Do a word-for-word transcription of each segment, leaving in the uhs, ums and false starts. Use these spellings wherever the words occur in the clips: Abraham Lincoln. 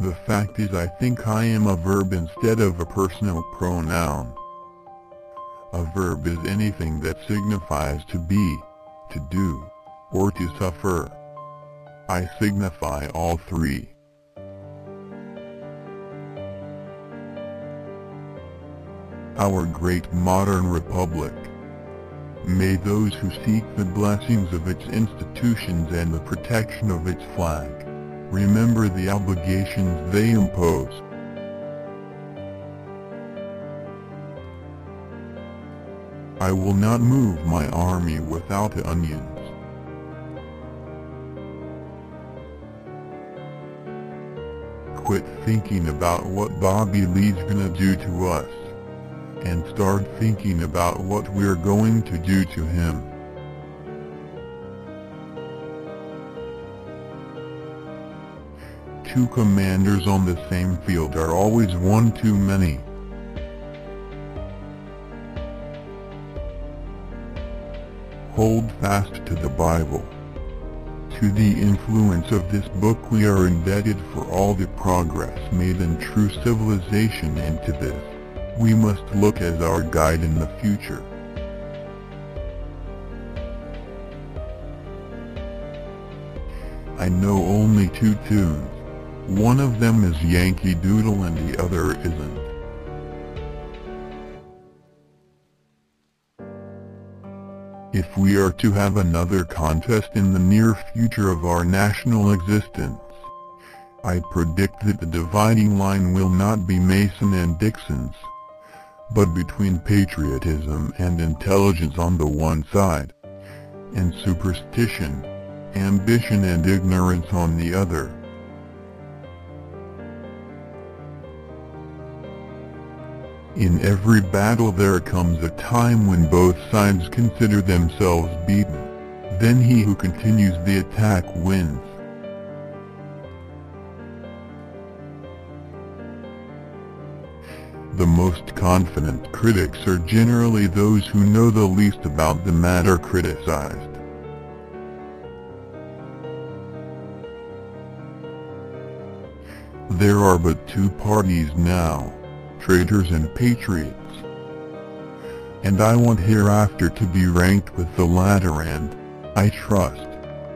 The fact is, I think I am a verb instead of a personal pronoun. A verb is anything that signifies to be, to do, or to suffer. I signify all three. Our great modern republic. May those who seek the blessings of its institutions and the protection of its flag, remember the obligations they impose. I will not move my army without onions. Quit thinking about what Bobby Lee's gonna do to us, and start thinking about what we're going to do to him. Two commanders on the same field are always one too many. Hold fast to the Bible. To the influence of this book we are indebted for all the progress made in true civilization, and to this we must look as our guide in the future. I know only two tunes. One of them is Yankee Doodle and the other isn't. If we are to have another contest in the near future of our national existence, I predict that the dividing line will not be Mason and Dixon's, but between patriotism and intelligence on the one side, and superstition, ambition and ignorance on the other. In every battle there comes a time when both sides consider themselves beaten. Then he who continues the attack wins. The most confident critics are generally those who know the least about the matter criticized. There are but two parties now, traitors and patriots, and I want hereafter to be ranked with the latter and, I trust,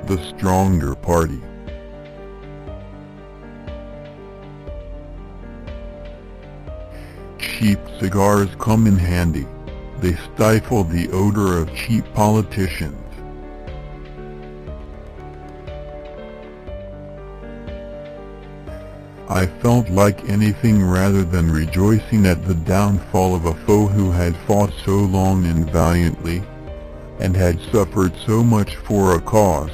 the stronger party. Cheap cigars come in handy. They stifle the odor of cheap politicians. I felt like anything rather than rejoicing at the downfall of a foe who had fought so long and valiantly, and had suffered so much for a cause,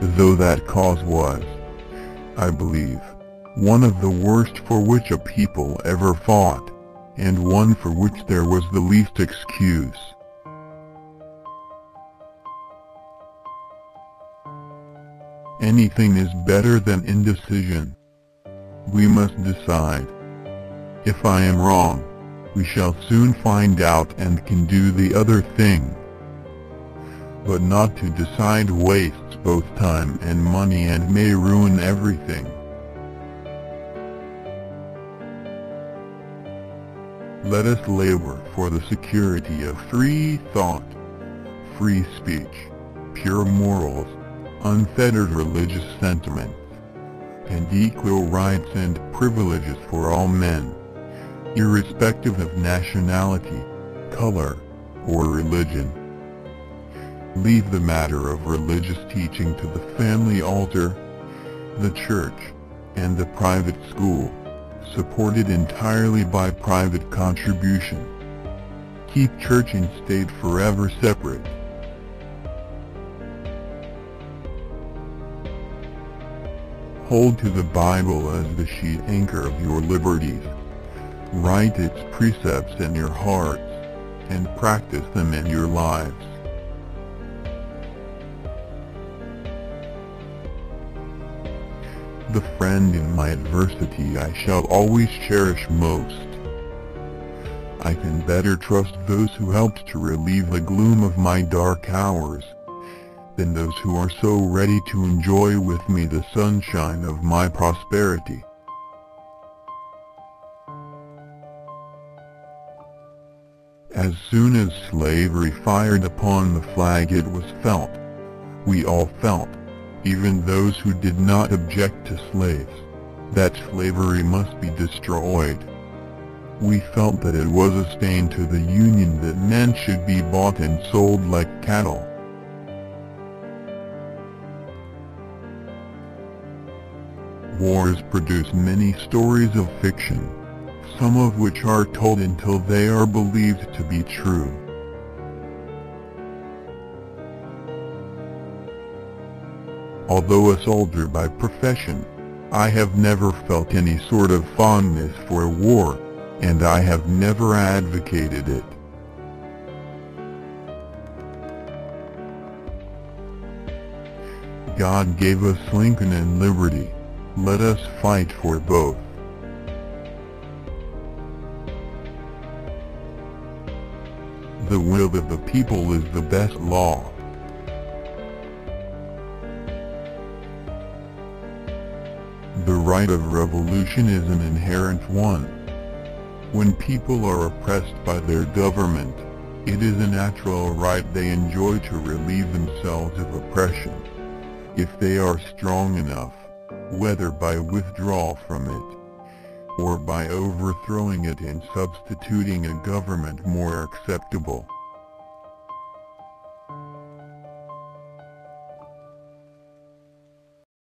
though that cause was, I believe, one of the worst for which a people ever fought, and one for which there was the least excuse. Anything is better than indecision. We must decide. If I am wrong, we shall soon find out and can do the other thing. But not to decide wastes both time and money and may ruin everything. Let us labor for the security of free thought, free speech, pure morals, unfettered religious sentiments, and equal rights and privileges for all men, irrespective of nationality, color, or religion. Leave the matter of religious teaching to the family altar, the church, and the private school, supported entirely by private contribution. Keep church and state forever separate. Hold to the Bible as the sheet anchor of your liberties. Write its precepts in your hearts, and practice them in your lives. The friend in my adversity I shall always cherish most. I can better trust those who helped to relieve the gloom of my dark hours, than those who are so ready to enjoy with me the sunshine of my prosperity. As soon as slavery fired upon the flag, it was felt. We all felt, even those who did not object to slaves, that slavery must be destroyed. We felt that it was a stain to the Union that men should be bought and sold like cattle. Wars produce many stories of fiction, some of which are told until they are believed to be true. Although a soldier by profession, I have never felt any sort of fondness for war, and I have never advocated it. God gave us Lincoln and liberty. Let us fight for both. The will of the people is the best law. The right of revolution is an inherent one. When people are oppressed by their government, it is a natural right they enjoy to relieve themselves of oppression, if they are strong enough, whether by withdrawal from it, or by overthrowing it and substituting a government more acceptable.